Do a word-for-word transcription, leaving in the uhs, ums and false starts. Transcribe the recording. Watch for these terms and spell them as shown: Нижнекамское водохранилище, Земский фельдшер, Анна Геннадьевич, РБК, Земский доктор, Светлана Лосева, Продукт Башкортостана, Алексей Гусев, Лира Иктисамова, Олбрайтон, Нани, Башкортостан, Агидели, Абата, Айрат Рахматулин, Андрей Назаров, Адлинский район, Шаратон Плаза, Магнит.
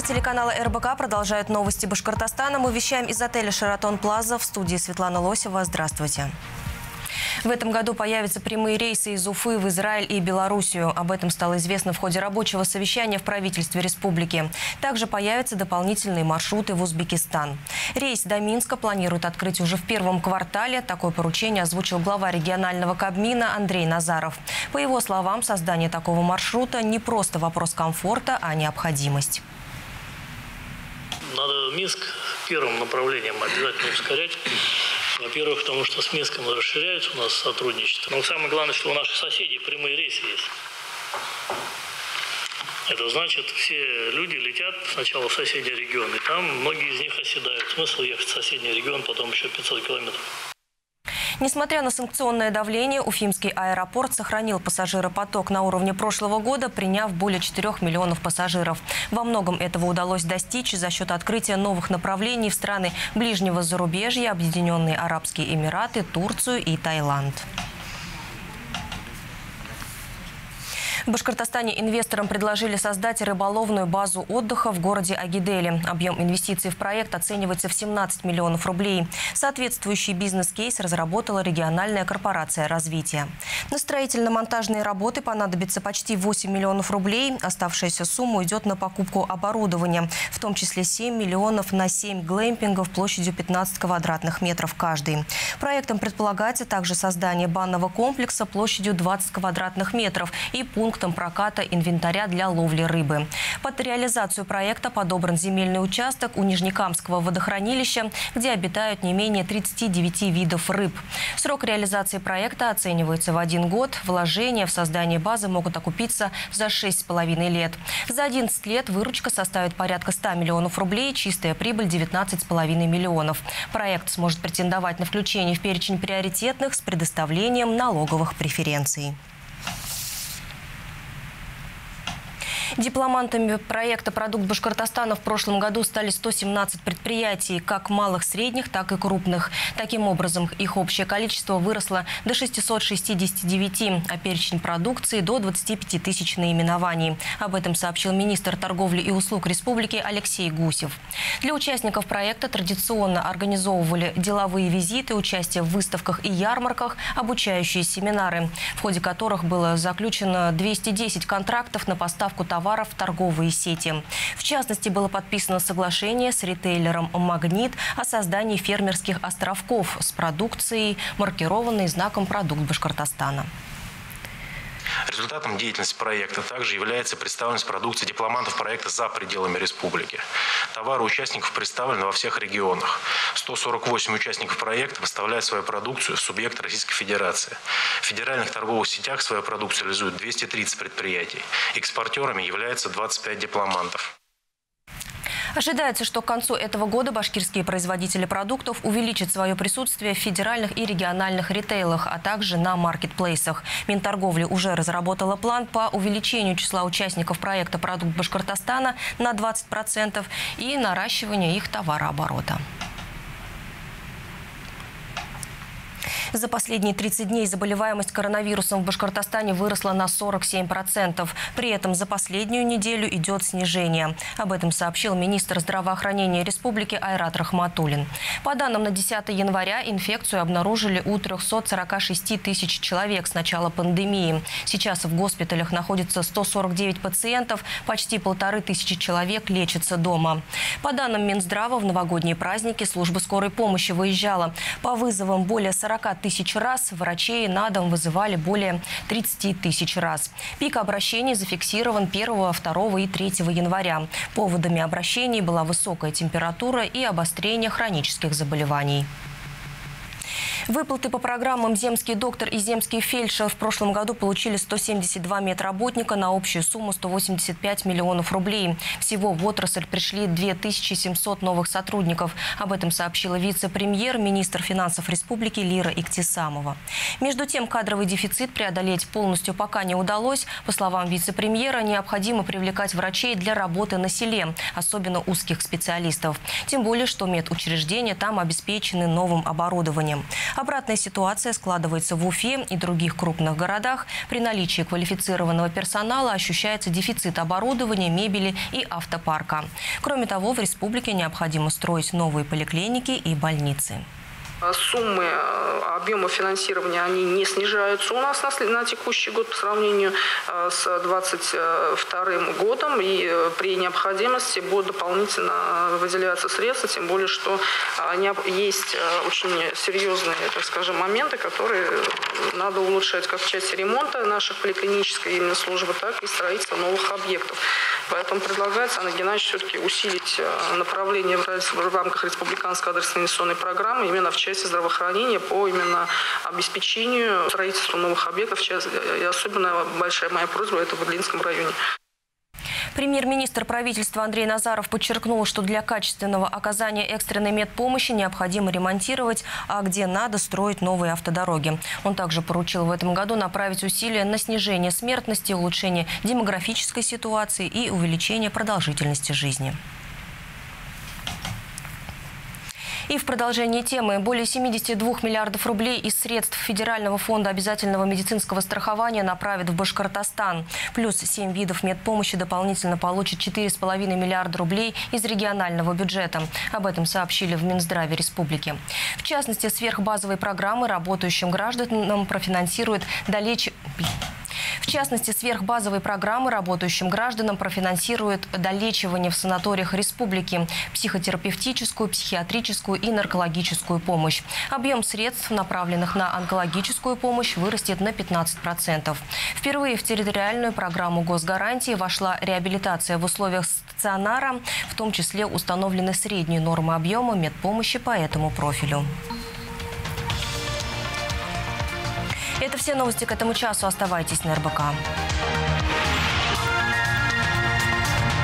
Эфир телеканала эр бэ ка продолжает новости Башкортостана. Мы вещаем из отеля «Шаратон Плаза», в студии Светлана Лосева. Здравствуйте. В этом году появятся прямые рейсы из Уфы в Израиль и Белоруссию. Об этом стало известно в ходе рабочего совещания в правительстве республики. Также появятся дополнительные маршруты в Узбекистан. Рейс до Минска планируют открыть уже в первом квартале. Такое поручение озвучил глава регионального кабмина Андрей Назаров. По его словам, создание такого маршрута не просто вопрос комфорта, а необходимость. Надо Минск первым направлением обязательно ускорять. Во-первых, потому что с Минском расширяется у нас сотрудничество. Но самое главное, что у наших соседей прямые рейсы есть. Это значит, все люди летят сначала в соседний регион, и там многие из них оседают. Смысл ехать в соседний регион, потом еще пятьсот километров. Несмотря на санкционное давление, уфимский аэропорт сохранил пассажиропоток на уровне прошлого года, приняв более четырёх миллионов пассажиров. Во многом этого удалось достичь за счет открытия новых направлений в страны ближнего зарубежья, Объединенные Арабские Эмираты, Турцию и Таиланд. В Башкортостане инвесторам предложили создать рыболовную базу отдыха в городе Агидели. Объем инвестиций в проект оценивается в семнадцать миллионов рублей. Соответствующий бизнес-кейс разработала региональная корпорация развития. На строительно-монтажные работы понадобится почти восемь миллионов рублей. Оставшаяся сумма уйдет на покупку оборудования, в том числе семь миллионов на семь глэмпингов площадью пятнадцать квадратных метров каждый. Проектом предполагается также создание банного комплекса площадью двадцать квадратных метров и пункт пунктом проката инвентаря для ловли рыбы. Под реализацию проекта подобран земельный участок у Нижнекамского водохранилища, где обитают не менее тридцати девяти видов рыб. Срок реализации проекта оценивается в один год. Вложения в создание базы могут окупиться за шесть с половиной лет. За одиннадцать лет выручка составит порядка ста миллионов рублей, чистая прибыль – девятнадцать с половиной миллионов. Проект сможет претендовать на включение в перечень приоритетных с предоставлением налоговых преференций. Дипломантами проекта «Продукт Башкортостана» в прошлом году стали сто семнадцать предприятий, как малых, средних, так и крупных. Таким образом, их общее количество выросло до шестисот шестидесяти девяти, а перечень продукции – до двадцати пяти тысяч наименований. Об этом сообщил министр торговли и услуг республики Алексей Гусев. Для участников проекта традиционно организовывали деловые визиты, участие в выставках и ярмарках, обучающие семинары, в ходе которых было заключено двести десять контрактов на поставку товаров. товаров в торговые сети. В частности, было подписано соглашение с ритейлером «Магнит» о создании фермерских островков с продукцией, маркированной знаком «Продукт Башкортостана». Результатом деятельности проекта также является представленность продукции дипломантов проекта за пределами республики. Товары участников представлены во всех регионах. сто сорок восемь участников проекта выставляют свою продукцию в субъект Российской Федерации. В федеральных торговых сетях свою продукцию реализуют двести тридцать предприятий. Экспортерами являются двадцать пять дипломантов. Ожидается, что к концу этого года башкирские производители продуктов увеличат свое присутствие в федеральных и региональных ритейлах, а также на маркетплейсах. Минторговля уже разработала план по увеличению числа участников проекта «Продукт Башкортостана» на двадцать процентов и наращиванию их товарооборота. За последние тридцать дней заболеваемость коронавирусом в Башкортостане выросла на сорок семь процентов. При этом за последнюю неделю идет снижение. Об этом сообщил министр здравоохранения республики Айрат Рахматулин. По данным на десятое января, инфекцию обнаружили у трёхсот сорока шести тысяч человек с начала пандемии. Сейчас в госпиталях находится сто сорок девять пациентов, почти полторы тысячи человек лечатся дома. По данным Минздрава, в новогодние праздники служба скорой помощи выезжала по вызовам более сорока тысяч раз, врачей на дом вызывали более тридцати тысяч раз. Пик обращений зафиксирован первого, второго и третьего января. Поводами обращений была высокая температура и обострение хронических заболеваний. Выплаты по программам «Земский доктор» и «Земский фельдшер» в прошлом году получили сто семьдесят два медработника на общую сумму сто восемьдесят пять миллионов рублей. Всего в отрасль пришли две тысячи семьсот новых сотрудников. Об этом сообщила вице-премьер, министр финансов республики Лира Иктисамова. Между тем, кадровый дефицит преодолеть полностью пока не удалось. По словам вице-премьера, необходимо привлекать врачей для работы на селе, особенно узких специалистов. Тем более, что медучреждения там обеспечены новым оборудованием. Обратная ситуация складывается в Уфе и других крупных городах. При наличии квалифицированного персонала ощущается дефицит оборудования, мебели и автопарка. Кроме того, в республике необходимо строить новые поликлиники и больницы. Суммы объема финансирования они не снижаются у нас на, на текущий год по сравнению с две тысячи двадцать вторым годом. И при необходимости будут дополнительно выделяться средства, тем более, что есть очень серьезные, так скажем, моменты, которые надо улучшать как в части ремонта наших поликлинической именно службы, так и строительства новых объектов. Поэтому предлагается, Анна Геннадьевич, все-таки усилить направление в рамках республиканской адресной инвестиционной программы именно в части здравоохранения по именно обеспечению строительства новых объектов. И особенно большая моя просьба – это в Адлинском районе. Премьер-министр правительства Андрей Назаров подчеркнул, что для качественного оказания экстренной медпомощи необходимо ремонтировать, а где надо, строить новые автодороги. Он также поручил в этом году направить усилия на снижение смертности, улучшение демографической ситуации и увеличение продолжительности жизни. И в продолжении темы. Более семидесяти двух миллиардов рублей из средств Федерального фонда обязательного медицинского страхования направят в Башкортостан. Плюс семь видов медпомощи дополнительно получат четыре с половиной миллиарда рублей из регионального бюджета. Об этом сообщили в Минздраве республики. В частности, сверхбазовые программы работающим гражданам профинансируют долеч... В частности, сверхбазовые программы работающим гражданам профинансируют долечивание в санаториях республики, психотерапевтическую, психиатрическую и наркологическую помощь. Объем средств, направленных на онкологическую помощь, вырастет на пятнадцать процентов. Впервые в территориальную программу госгарантии вошла реабилитация в условиях стационара, в том числе установлены средние нормы объема медпомощи по этому профилю. Это все новости к этому часу. Оставайтесь на РБК.